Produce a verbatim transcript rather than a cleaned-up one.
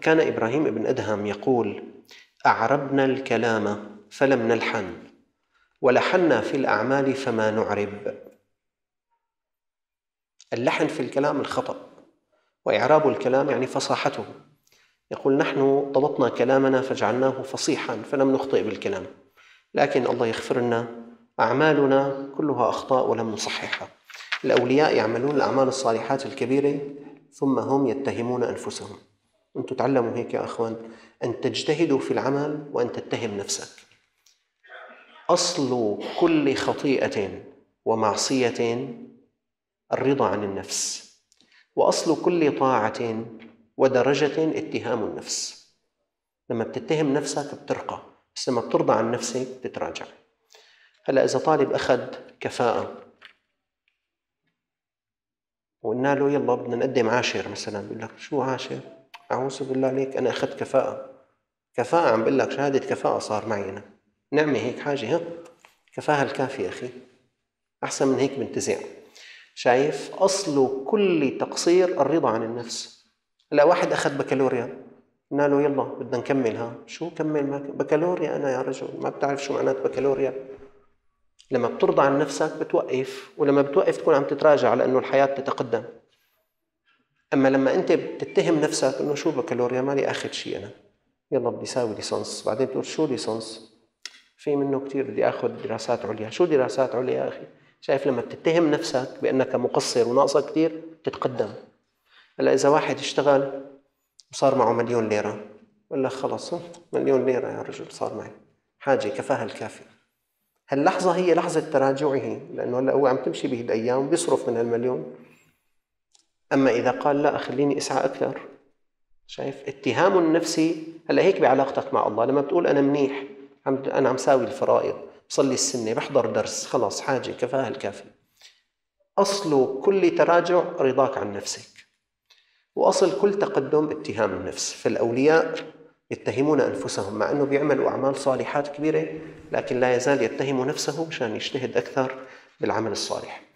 كان إبراهيم بن أدهم يقول: أعربنا الكلام فلم نلحن، ولحنا في الأعمال فما نعرب. اللحن في الكلام الخطأ، وإعراب الكلام يعني فصاحته. يقول: نحن ضبطنا كلامنا فجعلناه فصيحا فلم نخطئ بالكلام، لكن الله يغفر لنا أعمالنا كلها أخطاء ولم نصححها. الأولياء يعملون الأعمال الصالحات الكبيرة ثم هم يتهمون أنفسهم. أنتم تعلموا هيك يا أخوان، أن تجتهدوا في العمل وأن تتهم نفسك. أصل كل خطيئة ومعصية الرضا عن النفس، وأصل كل طاعة ودرجة اتهام النفس. لما بتتهم نفسك بترقى، بس لما بترضى عن نفسك بتتراجع. هلأ إذا طالب أخذ كفاءة وقلنا له يلا بدنا نقدم عاشر مثلا، بيقول لك شو عاشر؟ أعوذ بالله عليك، أنا أخذت كفاءة. كفاءة عم بقول لك، شهادة كفاءة صار معي أنا. نعمة هيك حاجة، ها؟ كفاها الكافي أخي، أحسن من هيك بنتزع. شايف؟ أصل كل تقصير الرضا عن النفس. هلا واحد أخذ بكالوريا، قلنا له يلا بدنا نكملها، شو كمل ما بكالوريا؟ أنا يا رجل ما بتعرف شو معنات بكالوريا. لما بترضى عن نفسك بتوقف، ولما بتوقف تكون عم تتراجع لأنه الحياة تتقدم. أما لما أنت بتتهم نفسك أنه شو بكالوريا، مالي آخذ شيء أنا، يلا بدي أساوي ليسانس، بعدين بتقول شو ليسانس؟ في منه كثير، بدي آخذ دراسات عليا، شو دراسات عليا يا أخي؟ شايف؟ لما بتتهم نفسك بأنك مقصر وناقصك كثير تتقدم. هلا إذا واحد اشتغل وصار معه مليون ليرة، ولا خلص مليون ليرة يا رجل صار معي، حاجة كفاها الكافية. هاللحظة هي لحظة تراجعه، لأنه هلا هو عم تمشي به الأيام بيصرف من هالمليون. أما إذا قال لا خليني أسعى أكثر، شايف؟ اتهام النفسي هلا هيك بعلاقتك مع الله. لما بتقول أنا منيح، أنا عم ساوي الفرائض، بصلي السنة، بحضر درس، خلاص حاجة كفاها الكافي. أصل كل تراجع رضاك عن نفسك، وأصل كل تقدم اتهام النفس. فالأولياء يتهمون أنفسهم، مع أنه بيعملوا أعمال صالحات كبيرة، لكن لا يزال يتهم نفسه مشان يجتهد أكثر بالعمل الصالح.